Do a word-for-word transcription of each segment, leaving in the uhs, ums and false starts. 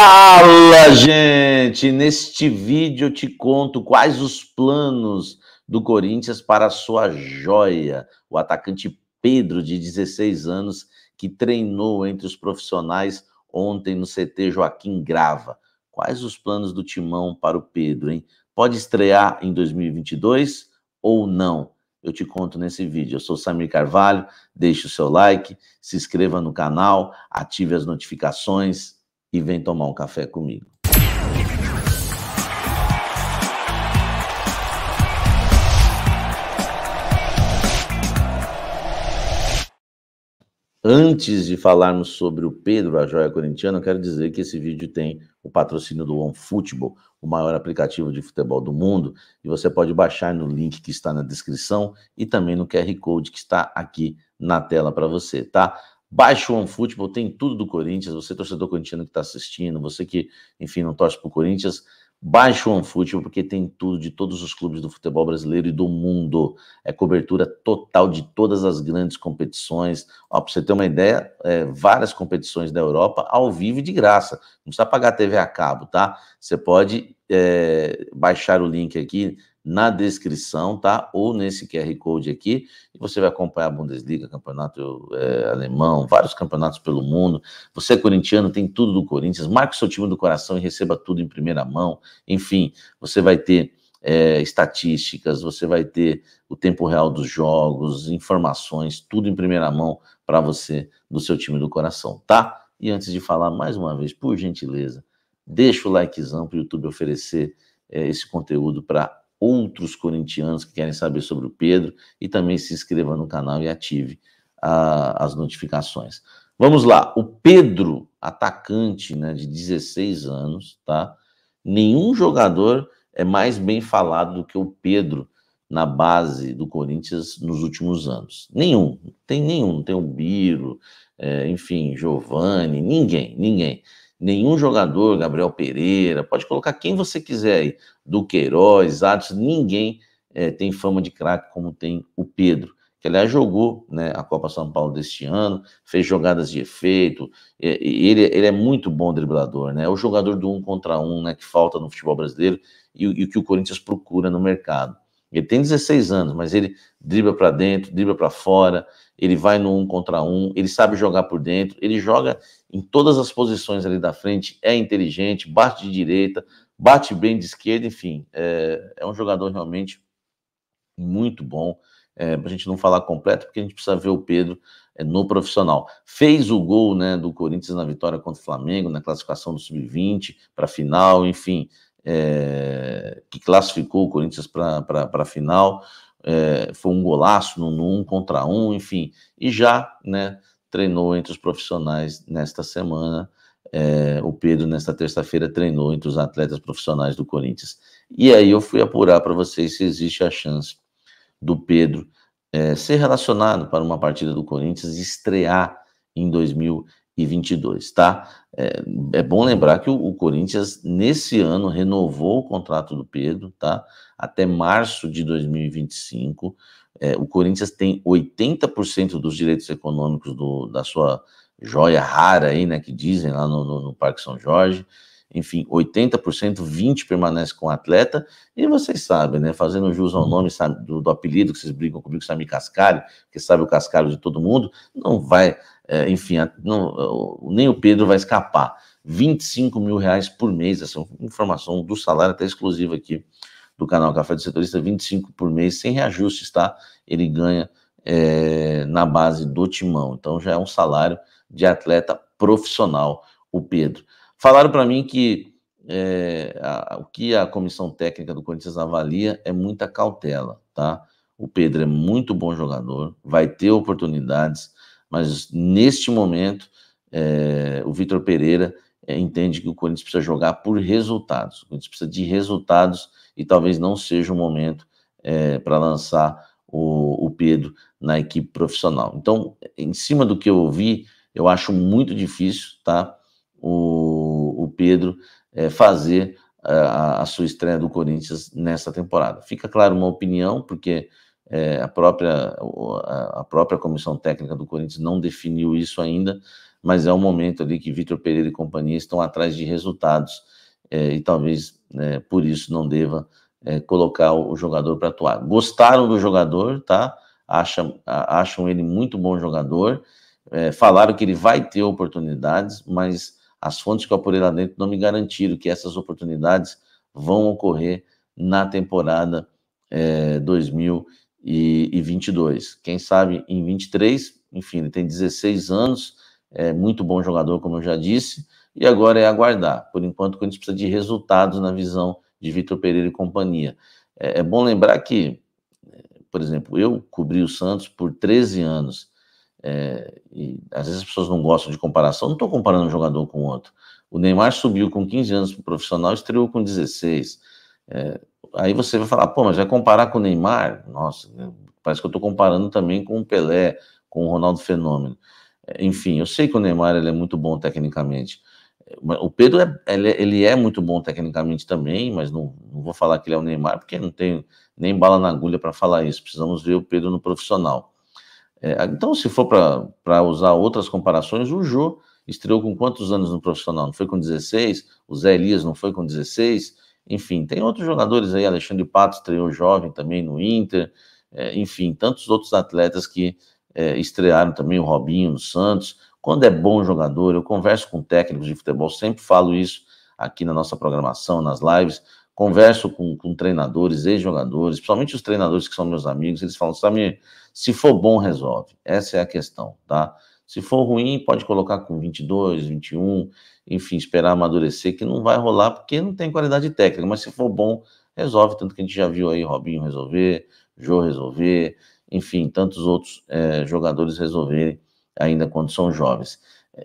Fala, gente! Neste vídeo eu te conto quais os planos do Corinthians para a sua joia, o atacante Pedro, de dezesseis anos, que treinou entre os profissionais ontem no C T Joaquim Grava. Quais os planos do Timão para o Pedro, hein? Pode estrear em dois mil e vinte e dois ou não? Eu te conto nesse vídeo. Eu sou Samir Carvalho, deixe o seu like, se inscreva no canal, ative as notificações e vem tomar um café comigo. Antes de falarmos sobre o Pedro, a joia corintiana, eu quero dizer que esse vídeo tem o patrocínio do OneFootball, o maior aplicativo de futebol do mundo, e você pode baixar no link que está na descrição e também no Q R Code que está aqui na tela para você, tá? Baixa o OneFootball, tem tudo do Corinthians, você torcedor corintiano que está assistindo, você que, enfim, não torce para o Corinthians, baixa o OneFootball porque tem tudo de todos os clubes do futebol brasileiro e do mundo. É cobertura total de todas as grandes competições. Para você ter uma ideia, é, várias competições da Europa ao vivo e de graça. Não precisa pagar T V a cabo, tá? Você pode é, baixar o link aqui na descrição, tá? Ou nesse Q R Code aqui, e você vai acompanhar a Bundesliga, campeonato é, alemão, vários campeonatos pelo mundo. Você é corintiano, tem tudo do Corinthians, marque o seu time do coração e receba tudo em primeira mão. Enfim, você vai ter é, estatísticas, você vai ter o tempo real dos jogos, informações, tudo em primeira mão para você, do seu time do coração, tá? E antes de falar, mais uma vez, por gentileza, deixa o likezão para o YouTube oferecer é, esse conteúdo para outros corintianos que querem saber sobre o Pedro, e também se inscreva no canal e ative a, as notificações. Vamos lá, o Pedro, atacante, né, de dezesseis anos, tá? Nenhum jogador é mais bem falado do que o Pedro na base do Corinthians nos últimos anos. Nenhum, tem nenhum, tem o Biro, é, enfim, Giovani, ninguém, ninguém. Nenhum jogador, Gabriel Pereira, pode colocar quem você quiser aí, do Queiroz, Atos, ninguém é, tem fama de craque como tem o Pedro, que aliás jogou, né, a Copa São Paulo deste ano, fez jogadas de efeito, é, ele, ele é muito bom driblador, né, é o jogador do um contra um, né, que falta no futebol brasileiro e, e o que o Corinthians procura no mercado. Ele tem dezesseis anos, mas ele dribla para dentro, dribla para fora, ele vai no um contra um, ele sabe jogar por dentro, ele joga em todas as posições ali da frente, é inteligente, bate de direita, bate bem de esquerda, enfim, é, é um jogador realmente muito bom, é, para a gente não falar completo, porque a gente precisa ver o Pedro é, no profissional. Fez o gol, né, do Corinthians na vitória contra o Flamengo, na classificação do sub vinte para a final, enfim, É, que classificou o Corinthians para a final, é, foi um golaço no, no um contra um, enfim, e já, né, treinou entre os profissionais nesta semana, é, o Pedro nesta terça-feira treinou entre os atletas profissionais do Corinthians, e aí eu fui apurar para vocês se existe a chance do Pedro é, ser relacionado para uma partida do Corinthians e estrear em dois mil e vinte e dois, tá? É, é bom lembrar que o, o Corinthians, nesse ano, renovou o contrato do Pedro, tá? Até março de dois mil e vinte e cinco. É, o Corinthians tem oitenta por cento dos direitos econômicos do, da sua joia rara aí, né? Que dizem lá no, no, no Parque São Jorge. Enfim, oitenta por cento, vinte por cento permanece com o atleta, e vocês sabem, né, fazendo jus ao nome, sabe, do, do apelido que vocês brincam comigo, Samir Cascalho, que sabe o cascalho de todo mundo, não vai, é, enfim, não, nem o Pedro vai escapar. vinte e cinco mil reais por mês, essa informação do salário até exclusiva aqui do canal Café do Setorista, vinte e cinco por mês, sem reajustes, tá? Ele ganha é, na base do Timão, então já é um salário de atleta profissional, o Pedro. Falaram para mim que é, a, o que a comissão técnica do Corinthians avalia é muita cautela, tá? O Pedro é muito bom jogador, vai ter oportunidades, mas neste momento é, o Vitor Pereira é, entende que o Corinthians precisa jogar por resultados. O Corinthians precisa de resultados e talvez não seja o momento é, para lançar o, o Pedro na equipe profissional. Então, em cima do que eu ouvi, eu acho muito difícil, tá? O, o Pedro é, fazer a, a sua estreia do Corinthians nessa temporada. Fica claro uma opinião, porque é, a, própria, a própria comissão técnica do Corinthians não definiu isso ainda, mas é um momento ali que Vitor Pereira e companhia estão atrás de resultados, é, e talvez, né, por isso não deva é, colocar o jogador para atuar. Gostaram do jogador, tá? Acham, acham ele muito bom jogador, é, falaram que ele vai ter oportunidades, mas as fontes que eu apurei lá dentro não me garantiram que essas oportunidades vão ocorrer na temporada é, dois mil e vinte e dois. Quem sabe em vinte e três, enfim, ele tem dezesseis anos, é muito bom jogador, como eu já disse, e agora é aguardar. Por enquanto, o Corinthians precisa de resultados na visão de Vitor Pereira e companhia. É, é bom lembrar que, por exemplo, eu cobri o Santos por treze anos, É, e às vezes as pessoas não gostam de comparação, não estou comparando um jogador com o outro. O Neymar subiu com quinze anos para o profissional, estreou com dezesseis. É, aí você vai falar, pô, mas vai comparar com o Neymar? Nossa, parece que eu estou comparando também com o Pelé, com o Ronaldo Fenômeno. É, enfim, eu sei que o Neymar ele é muito bom tecnicamente. O Pedro é, ele, ele é muito bom tecnicamente também, mas não, não vou falar que ele é o Neymar, porque não tenho nem bala na agulha para falar isso. Precisamos ver o Pedro no profissional. É, então, se for para usar outras comparações, o Jô estreou com quantos anos no profissional? Não foi com dezesseis? O Zé Elias não foi com dezesseis? Enfim, tem outros jogadores aí, Alexandre Pato estreou jovem também no Inter, é, enfim, tantos outros atletas que é, estrearam também, o Robinho no Santos. Quando é bom jogador, eu converso com técnicos de futebol, sempre falo isso aqui na nossa programação, nas lives, converso com, com treinadores, ex-jogadores, principalmente os treinadores que são meus amigos, eles falam, Samir, se for bom, resolve. Essa é a questão, tá? Se for ruim, pode colocar com vinte e dois, vinte e um, enfim, esperar amadurecer, que não vai rolar, porque não tem qualidade técnica, mas se for bom, resolve, tanto que a gente já viu aí Robinho resolver, Jô resolver, enfim, tantos outros é, jogadores resolverem, ainda quando são jovens.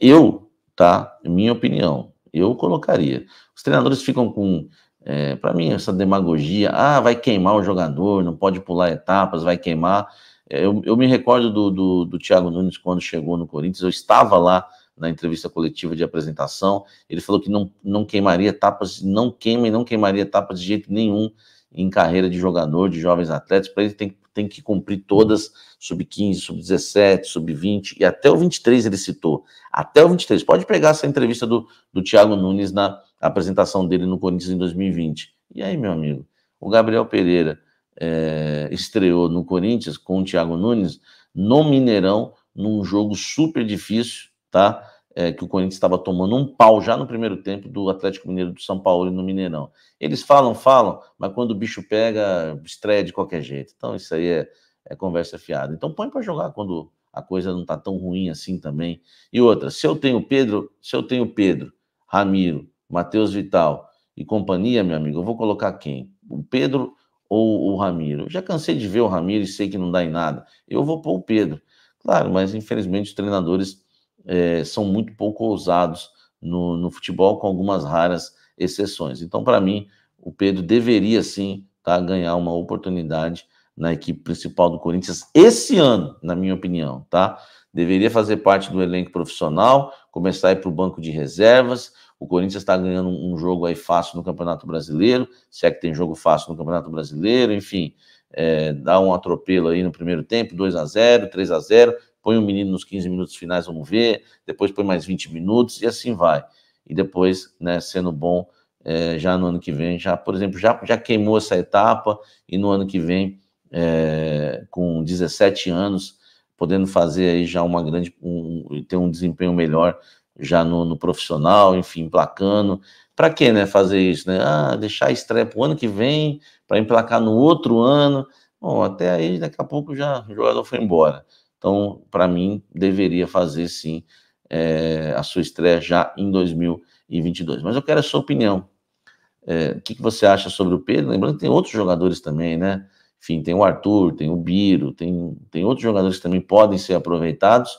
Eu, tá? Minha opinião, eu colocaria. Os treinadores ficam com... É, para mim, essa demagogia, ah, vai queimar o jogador, não pode pular etapas, vai queimar. É, eu, eu me recordo do, do, do Tiago Nunes quando chegou no Corinthians, eu estava lá na entrevista coletiva de apresentação, ele falou que não, não queimaria etapas, não queima e não queimaria etapas de jeito nenhum em carreira de jogador, de jovens atletas, para ele tem, tem que cumprir todas, sub quinze, sub dezessete, sub vinte, e até o vinte e três ele citou, até o vinte e três, pode pegar essa entrevista do, do Tiago Nunes na a apresentação dele no Corinthians em dois mil e vinte. E aí, meu amigo, o Gabriel Pereira é, estreou no Corinthians com o Tiago Nunes no Mineirão, num jogo super difícil, tá? É, que o Corinthians estava tomando um pau já no primeiro tempo do Atlético Mineiro do São Paulo no Mineirão. Eles falam, falam, mas quando o bicho pega, estreia de qualquer jeito. Então isso aí é, é conversa fiada. Então põe para jogar quando a coisa não tá tão ruim assim também. E outra, se eu tenho Pedro, se eu tenho Pedro, Ramiro, Matheus Vital e companhia, meu amigo, eu vou colocar quem? O Pedro ou o Ramiro? Eu já cansei de ver o Ramiro e sei que não dá em nada. Eu vou pôr o Pedro. Claro, mas infelizmente os treinadores é, são muito pouco ousados no, no futebol, com algumas raras exceções. Então, para mim, o Pedro deveria sim tá, ganhar uma oportunidade na equipe principal do Corinthians esse ano, na minha opinião, tá? Deveria fazer parte do elenco profissional, começar a ir para o banco de reservas. O Corinthians está ganhando um jogo aí fácil no Campeonato Brasileiro, se é que tem jogo fácil no Campeonato Brasileiro, enfim, é, dá um atropelo aí no primeiro tempo, dois a zero, três a zero, põe um menino nos quinze minutos finais, vamos ver, depois põe mais vinte minutos e assim vai. E depois, né, sendo bom, é, já no ano que vem, já, por exemplo, já, já queimou essa etapa e no ano que vem, é, com dezessete anos, podendo fazer aí já uma grande, um, ter um desempenho melhor, já no, no profissional, enfim, emplacando. Para que, né, fazer isso, né? Ah, deixar a estreia para o ano que vem, para emplacar no outro ano. Bom, até aí, daqui a pouco, já o jogador foi embora. Então, para mim, deveria fazer, sim, é, a sua estreia já em dois mil e vinte e dois. Mas eu quero a sua opinião. É, o que, que você acha sobre o Pedro? Lembrando que tem outros jogadores também, né? Enfim, tem o Arthur, tem o Biro, tem, tem outros jogadores que também podem ser aproveitados.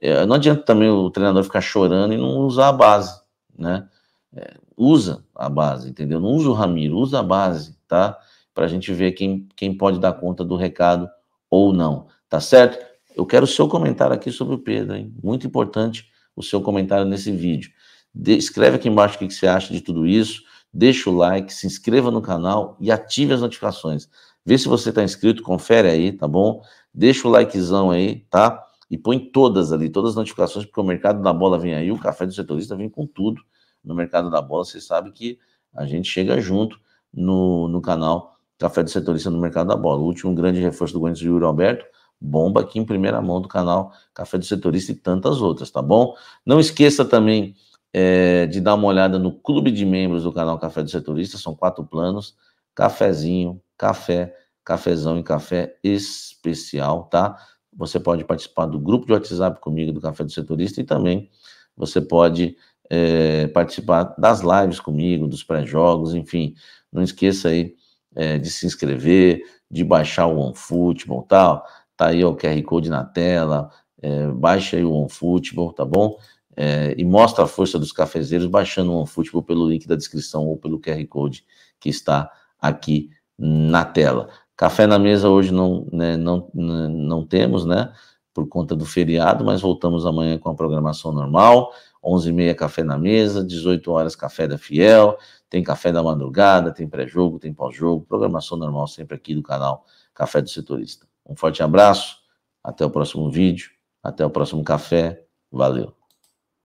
É, não adianta também o treinador ficar chorando e não usar a base, né? É, usa a base, entendeu? Não usa o Ramiro, usa a base, tá? Pra gente ver quem, quem pode dar conta do recado ou não, tá certo? Eu quero o seu comentário aqui sobre o Pedro, hein? Muito importante o seu comentário nesse vídeo. De, escreve aqui embaixo o que, que você acha de tudo isso, deixa o like, se inscreva no canal e ative as notificações. Vê se você tá inscrito, confere aí, tá bom? Deixa o likezão aí, tá? e põe todas ali, todas as notificações, porque o Mercado da Bola vem aí, o Café do Setorista vem com tudo no Mercado da Bola. Vocês sabem que a gente chega junto no, no canal Café do Setorista no Mercado da Bola. O último grande reforço do Corinthians, Yuri Alberto, bomba aqui em primeira mão do canal Café do Setorista e tantas outras, tá bom? Não esqueça também é, de dar uma olhada no clube de membros do canal Café do Setorista, são quatro planos, cafezinho, café, cafezão e café especial, tá? Você pode participar do grupo de WhatsApp comigo do Café do Setorista e também você pode é, participar das lives comigo, dos pré-jogos, enfim. Não esqueça aí é, de se inscrever, de baixar o OneFootball, tal. Tá aí ó, o Q R Code na tela, é, baixa aí o OneFootball, tá bom? É, e mostra a força dos cafezeiros baixando o OneFootball pelo link da descrição ou pelo Q R Code que está aqui na tela. Café na mesa hoje não, né, não, não temos, né, por conta do feriado, mas voltamos amanhã com a programação normal, onze e meia Café na Mesa, dezoito horas Café da Fiel, tem Café da Madrugada, tem pré-jogo, tem pós-jogo, programação normal sempre aqui do canal Café do Setorista. Um forte abraço, até o próximo vídeo, até o próximo café, valeu.